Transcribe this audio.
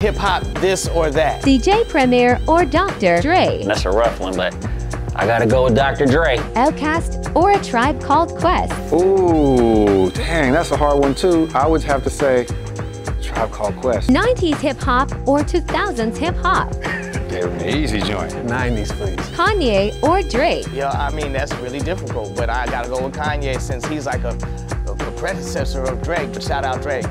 hip-hop this or that. DJ Premier or Dr. Dre. That's a rough one, but I gotta go with Dr. Dre. Outcast or A Tribe Called Quest. Ooh, dang, that's a hard one too. I would have to say A Tribe Called Quest. 90s hip-hop or 2000s hip-hop. Easy joint. 90s, please. Kanye or Drake? Yeah, I mean, that's really difficult, but I gotta go with Kanye since he's like a predecessor of Drake, but shout out Drake.